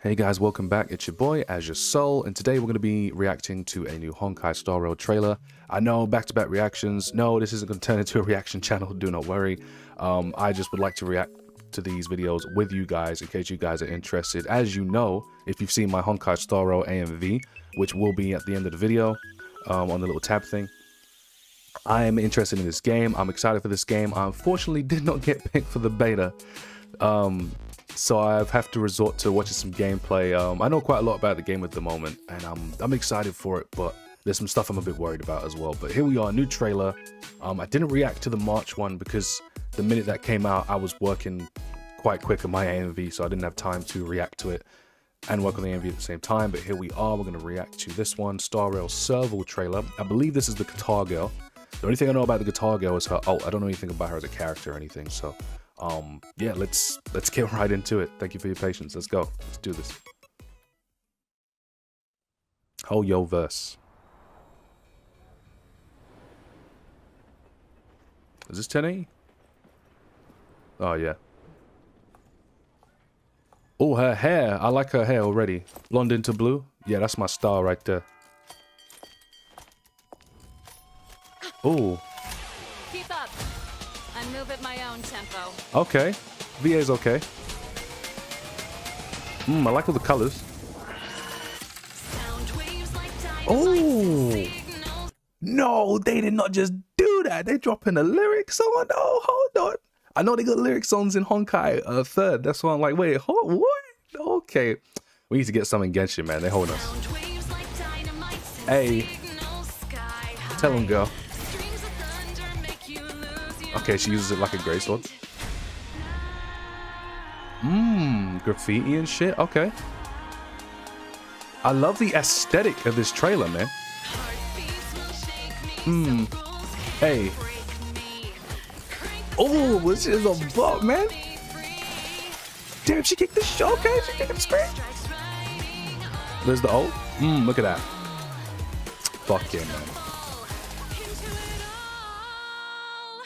Hey guys, welcome back. It's your boy Azure Soul, and today we're going to be reacting to a new Honkai Star Rail trailer. I know, back-to-back reactions. No, this isn't going to turn into a reaction channel, do not worry. I just would like to react to these videos with you guys in case you guys are interested. As you know, if you've seen my Honkai Star Rail AMV, which will be at the end of the video on the little tab thing, I am interested in this game. I'm excited for this game. I unfortunately did not get picked for the beta. So I've have to resort to watching some gameplay. I know quite a lot about the game at the moment, and I'm excited for it, but there's some stuff I'm a bit worried about as well. But here we are, new trailer. I didn't react to the March one because the minute that came out, I was working quite quick on my AMV, so I didn't have time to react to it and work on the AMV at the same time. But here we are, we're gonna react to this one, Star Rail Serval trailer. I believe this is the guitar girl. The only thing I know about the guitar girl is her ult. I don't know anything about her as a character or anything, so yeah, let's get right into it. Thank you for your patience. Let's go. Let's do this. Hoyoverse. Is this 1080? Oh yeah. Oh, her hair. I like her hair already. Blonde into blue. Yeah, that's my style right there. Oh. Keep up. I move at my own tempo. Okay. VA's okay. I like all the colors. Sound waves like oh. No, they did not just do that. They dropping the lyrics on. Oh, hold on. I know they got lyric songs in Honkai 3rd. That's why I'm like, wait, hold, what? Okay. We need to get some in Genshin, man. They holding us. Hey. Tell them, girl. Okay, she uses it like a gray sword. Graffiti and shit. Okay. I love the aesthetic of this trailer, man. Hey. Oh, this is a bot, man. Damn, she kicked the show. Okay, she kicked the screen. There's the ult. Look at that. Fuck yeah, man.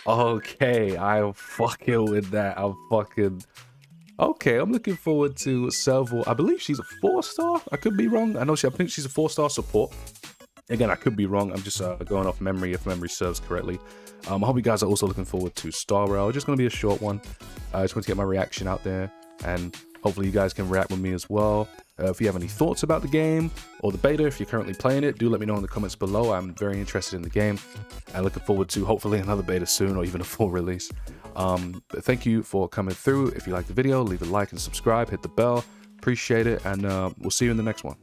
Okay, I'm fucking with that. Okay, I'm looking forward to Serval. I believe she's a 4-star. I could be wrong. I think she's a 4-star support. Again, I could be wrong. I'm just going off memory if memory serves correctly. I hope you guys are also looking forward to Star Rail. It's just going to be a short one. I just want to get my reaction out there, and hopefully you guys can react with me as well. If you have any thoughts about the game or the beta, if you're currently playing it, do let me know in the comments below. I'm very interested in the game and looking forward to hopefully another beta soon or even a full release. But thank you for coming through. If you like the video, leave a like and subscribe, hit the bell. Appreciate it, and we'll see you in the next one.